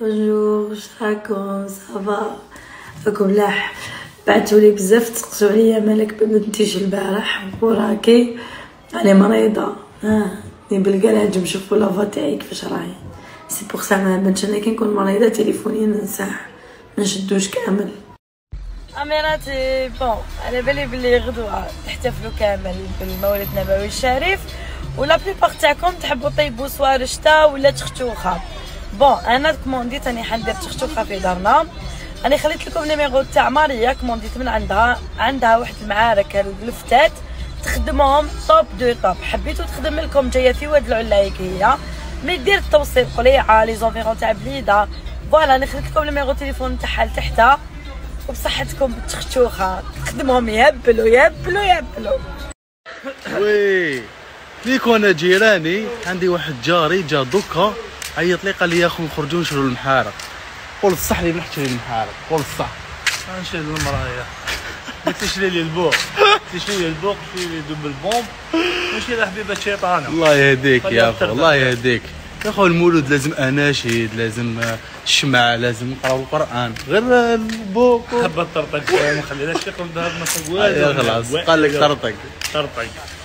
بونجور شحالكم صافا راكم لاح بعتولي بزاف تسقسو عليا مالك ما نديش البارح وراكي انا مريضه بالكاع نجم نشوف لافا تاعي كيفاش راهي سي بوغ سا ما بانش انا كي نكون مريضه تليفوني ننساه ما نشدوش كامل. اميراتي بون على بالي بلي غدوه تحتفلوا كامل بالمولد النبوي الشريف ولا بليبار تاعكم تحبوا طيبوا سوا رشتا ولا تختوخه. بون انا كومونديت راني حندير تختوخه في دارنا، راني خليت لكم النيميرو تاع ماريا كومونديت من عندها واحد المعارك الفتات تخدمهم طوب دو طوب، حبيتو تخدم لكم جايه في واد العلايك هي مي دير التوصيل قليعه لي زونفيرون تاع بليده. فوالا انا خليت لكم النيميرو تليفون تاعها لتحتها وبصحتكم بالتختوخه تخدمهم يهبلوا يهبلوا يهبلوا. وي كيكون انا جيراني عندي واحد جاري جا دوكا عيط لي قال لي يا خو نخرجوا نشرو المحارق، قلت صح لي نحكي المحارق، قلت صح نشري المرايه تشري لي البوق تشري لي البوق تشري لي دوبل بومب ماشي لحبيبه شيطانه. الله يهديك يا خو الله يهديك يا خو، المولود لازم اناشيد لازم الشمع لازم نقراو القران غير البوق حبه طرطق ما خليناش يقلب ظهرنا فوق والو. خلاص قال لك طرطق طرطق.